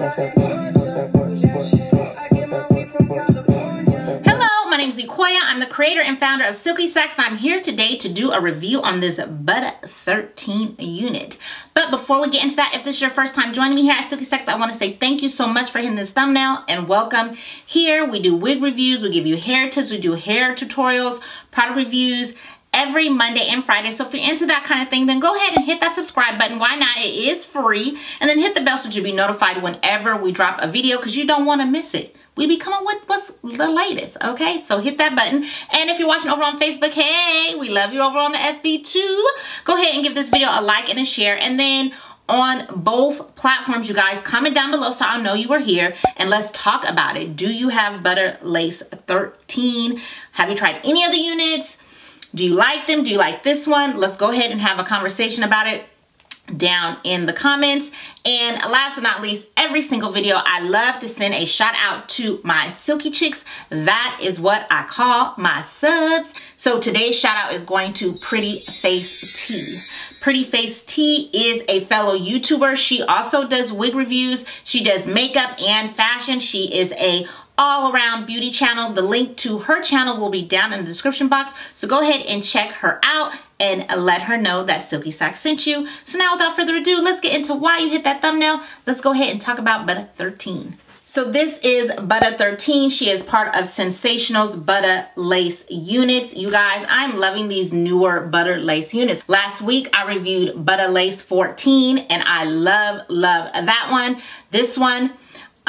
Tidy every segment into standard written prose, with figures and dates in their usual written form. Hello, my name is Koya. I'm the creator and founder of Silky Saks, and I'm here today to do a review on this Butta 13 unit. But before we get into that, if this is your first time joining me here at Silky Saks, I want to say thank you so much for hitting this thumbnail and welcome. Here we do wig reviews, we give you hair tips, we do hair tutorials, product reviews, every Monday and Friday. So if you're into that kind of thing, then go ahead and hit that subscribe button. Why not? It is free. And then hit the bell so you'll be notified whenever we drop a video, because you don't want to miss it. We be coming with what's the latest, okay? So hit that button. And if you're watching over on Facebook, hey, we love you over on the FB too. Go ahead and give this video a like and a share. And then on both platforms, you guys, comment down below so I'll know you were here, and let's talk about it. Do you have Butta Lace 13? Have you tried any other units? Do you like them? Do you like this one? Let's go ahead and have a conversation about it down in the comments. And last but not least, every single video, I love to send a shout out to my silky chicks. That is what I call my subs. So today's shout out is going to Pretty Face T. Pretty Face T is a fellow YouTuber. She also does wig reviews. She does makeup and fashion. She is a all around beauty channel. The link to her channel will be down in the description box. So go ahead and check her out and let her know that Silky Saks sent you. So now without further ado, let's get into why you hit that thumbnail. Let's go ahead and talk about Butta 13. So this is Butta 13. She is part of Sensationnel's Butta Lace units. You guys, I'm loving these newer Butta Lace units. Last week, I reviewed Butta Lace 14 and I love that one. This one,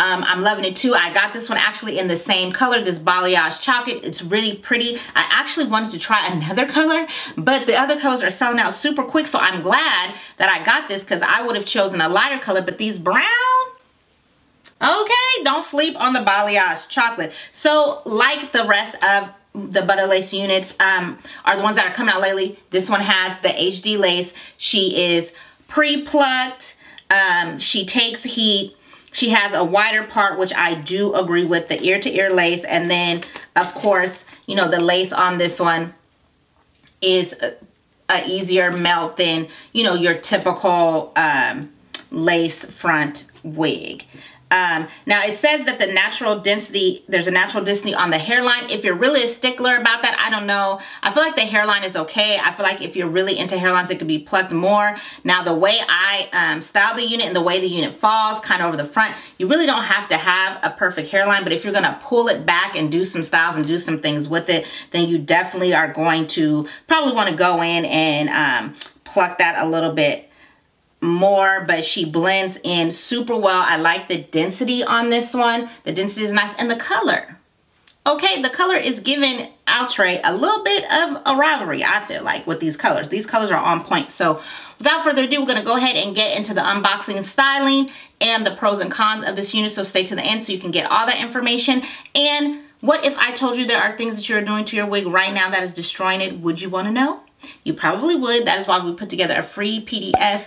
I'm loving it too. I got this one actually in the same color, this balayage chocolate. It's really pretty. I actually wanted to try another color, but the other colors are selling out super quick, so I'm glad that I got this because I would have chosen a lighter color, but these brown, okay, don't sleep on the balayage chocolate. So like the rest of the Butta Lace units are the ones that are coming out lately. This one has the HD lace. She is pre-plucked. She takes heat. She has a wider part, which I do agree with, the ear-to-ear lace. And then, of course, you know, the lace on this one is a easier melt than, you know, your typical lace front wig. Now, it says that the natural density, there's a natural density on the hairline. If you're really a stickler about that, I don't know. I feel like the hairline is okay. I feel like if you're really into hairlines, it could be plucked more. Now, the way I style the unit and the way the unit falls kind of over the front, you really don't have to have a perfect hairline, but if you're gonna pull it back and do some styles and do some things with it, then you definitely are going to probably wanna go in and pluck that a little bit more, but she blends in super well. I like the density on this one. The density is nice, and the color. Okay, the color is giving Outre a little bit of a rivalry, I feel like, with these colors. These colors are on point. So without further ado, we're gonna go ahead and get into the unboxing and styling and the pros and cons of this unit. So stay to the end so you can get all that information. And what if I told you there are things that you're doing to your wig right now that is destroying it? Would you wanna know? You probably would. That is why we put together a free PDF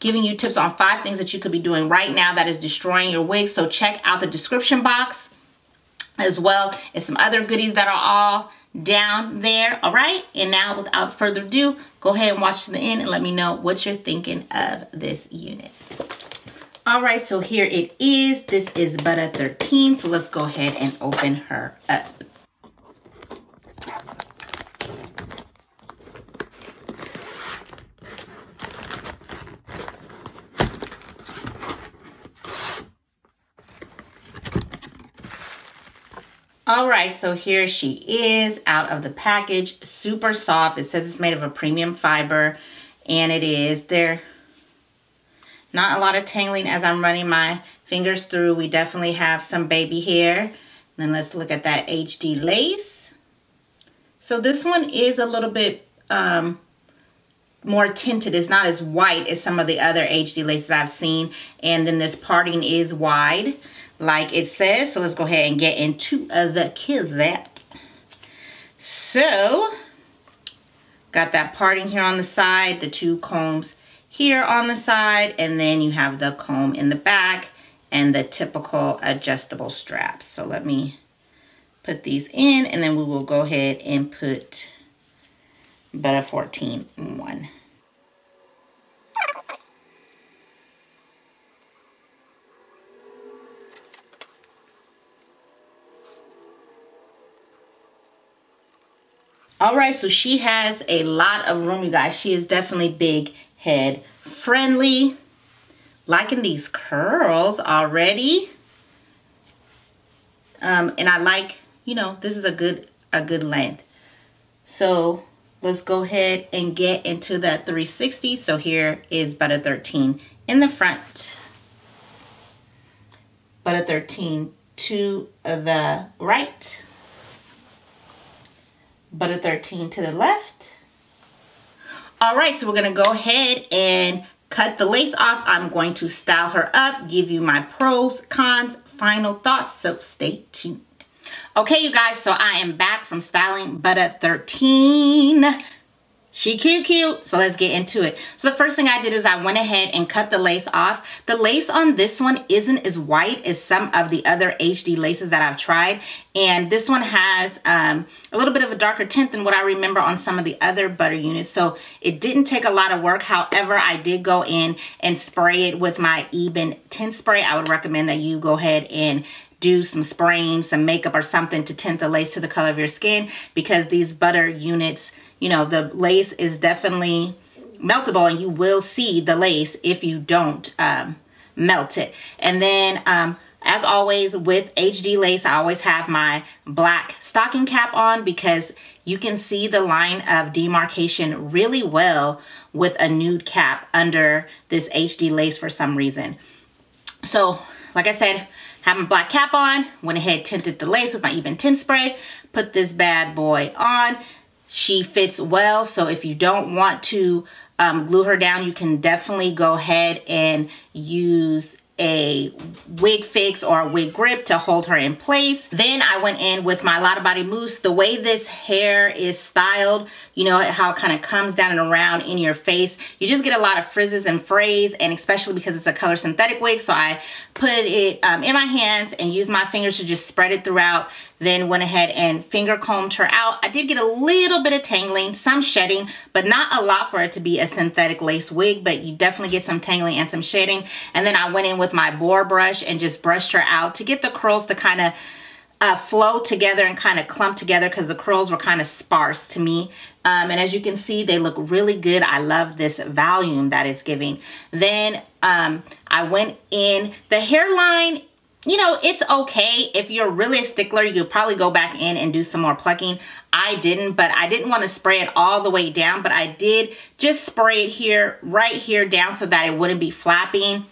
giving you tips on 5 things that you could be doing right now that is destroying your wig. So check out the description box as well as some other goodies that are all down there, all right? And now without further ado, go ahead and watch to the end and let me know what you're thinking of this unit. All right, so here it is. This is Butta 13, so let's go ahead and open her up. All right, so here she is out of the package, super soft. It says it's made of a premium fiber, and it is. There, not a lot of tangling as I'm running my fingers through. We definitely have some baby hair. And then let's look at that HD lace. So this one is a little bit more tinted. It's not as white as some of the other HD laces I've seen. And then this parting is wide, like it says. So let's go ahead and get into the kizzap. So got that parting here on the side, the 2 combs here on the side, and then you have the comb in the back and the typical adjustable straps. So let me put these in, and then we will go ahead and put Butta 14 in one. All right, so she has a lot of room, you guys. She is definitely big head friendly. Liking these curls already. And I like, you know, this is a good length. So let's go ahead and get into that 360. So here is Butta 13 in the front. Butta 13 to the right. Butta 13 to the left. All right, so we're gonna go ahead and cut the lace off. I'm going to style her up, give you my pros, cons, final thoughts, so stay tuned. Okay, you guys, so I am back from styling Butta 13. She cute, so let's get into it. So the first thing I did is I went ahead and cut the lace off. The lace on this one isn't as white as some of the other HD laces that I've tried. And this one has a little bit of a darker tint than what I remember on some of the other Butta units. So it didn't take a lot of work. However, I did go in and spray it with my Even Tint Spray. I would recommend that you go ahead and do some spraying, some makeup or something to tint the lace to the color of your skin, because these Butta units, you know, the lace is definitely meltable and you will see the lace if you don't melt it. And then as always with HD lace, I always have my black stocking cap on because you can see the line of demarcation really well with a nude cap under this HD lace for some reason. So like I said, have my black cap on, went ahead, tinted the lace with my Even Tint Spray, put this bad boy on. She fits well, so if you don't want to glue her down, you can definitely go ahead and use a wig fix or a wig grip to hold her in place. Then I went in with my Lotta Body Mousse. The way this hair is styled, you know, how it kind of comes down and around in your face, you just get a lot of frizzes and frays, and especially because it's a color synthetic wig. So I put it in my hands and used my fingers to just spread it throughout. Then went ahead and finger combed her out. I did get a little bit of tangling, some shedding, but not a lot for it to be a synthetic lace wig, but you definitely get some tangling and some shedding. And then I went in with my boar brush and just brushed her out to get the curls to kind of flow together and kind of clump together, because the curls were kind of sparse to me. And as you can see, they look really good. I love this volume that it's giving. Then I went in the hairline. You know, it's okay. If you're really a stickler, you'll probably go back in and do some more plucking. I didn't, but I didn't want to spray it all the way down, but I did just spray it here, right here down, so that it wouldn't be flapping.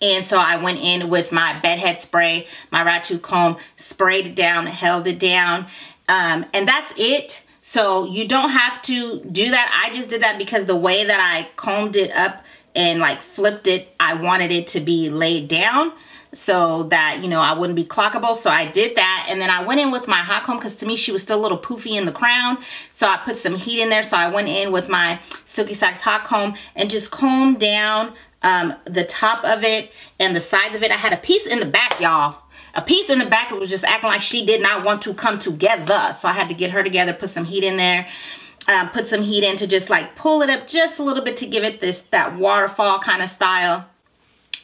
And so I went in with my bedhead spray, my Ratu comb, sprayed it down, held it down, and that's it. So you don't have to do that. I just did that because the way that I combed it up and like flipped it, I wanted it to be laid down, so that, you know, I wouldn't be clockable. So I did that, and then I went in with my hot comb, because to me she was still a little poofy in the crown, so I put some heat in there. So I went in with my Silky Saks hot comb and just combed down the top of it and the sides of it. I had a piece in the back, y'all. A piece in the back, it was just acting like she did not want to come together, so I had to get her together, put some heat in there. Put some heat in to just like pull it up just a little bit to give it that waterfall kind of style.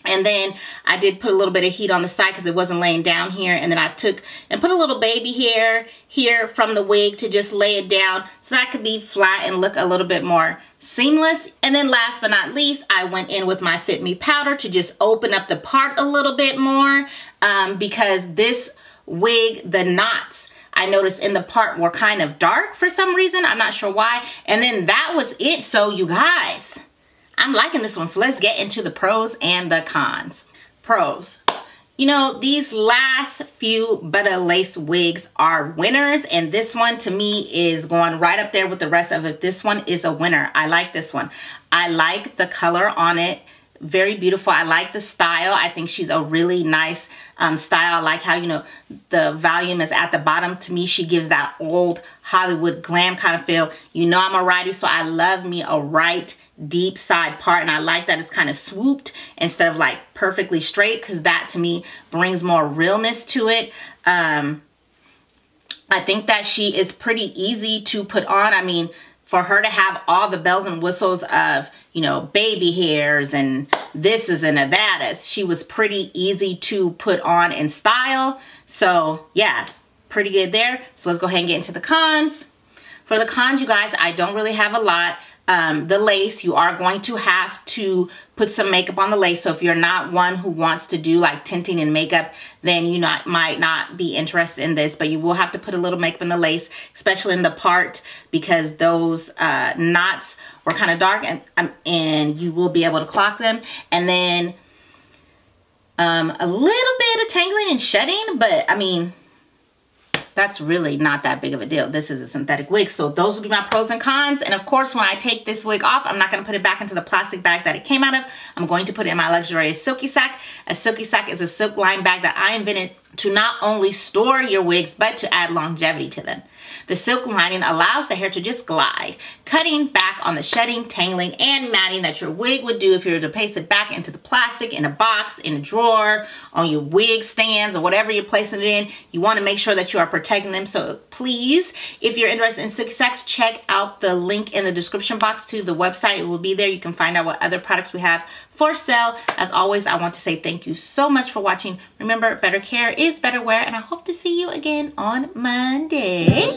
And then I did put a little bit of heat on the side because it wasn't laying down here. And then I took and put a little baby hair here from the wig to just lay it down so that could be flat and look a little bit more seamless. And then last but not least, I went in with my Fit Me powder to just open up the part a little bit more, because this wig, the knots I noticed in the part were kind of dark for some reason. I'm not sure why. And then that was it. So you guys, I'm liking this one. So let's get into the pros and the cons. Pros. You know, these last few Butta Lace wigs are winners, and this one to me is going right up there with the rest of it. This one is a winner. I like this one. I like the color on it. Very beautiful. I like the style. I think she's a really nice style. I like how, you know, the volume is at the bottom. To me, she gives that old Hollywood glam kind of feel. You know, I'm a righty, so I love me a right deep side part, and I like that it's kind of swooped instead of like perfectly straight, because that to me brings more realness to it. I think that she is pretty easy to put on. I mean, for her to have all the bells and whistles of, you know, baby hairs and this is and that is, she was pretty easy to put on and style. So yeah, pretty good there. So let's go ahead and get into the cons. For the cons, you guys, I don't really have a lot. The lace, you are going to have to put some makeup on the lace. So if you're not one who wants to do like tinting and makeup, then you might not be interested in this, but you will have to put a little makeup in the lace, especially in the part, because those knots were kind of dark, and you will be able to clock them. And then a little bit of tangling and shedding, but I mean, that's really not that big of a deal. This is a synthetic wig. So those will be my pros and cons. And of course, when I take this wig off, I'm not going to put it back into the plastic bag that it came out of. I'm going to put it in my luxurious Silky Sack. A Silky Sack is a silk lined bag that I invented to not only store your wigs, but to add longevity to them. The silk lining allows the hair to just glide, cutting back on the shedding, tangling, and matting that your wig would do if you were to paste it back into the plastic, in a box, in a drawer, on your wig stands, or whatever you're placing it in. You want to make sure that you are protecting them. So please, if you're interested in Silky Saks, check out the link in the description box to the website. It will be there. You can find out what other products we have for sale. As always, I want to say thank you so much for watching. Remember, better care is better wear, and I hope to see you again on Monday.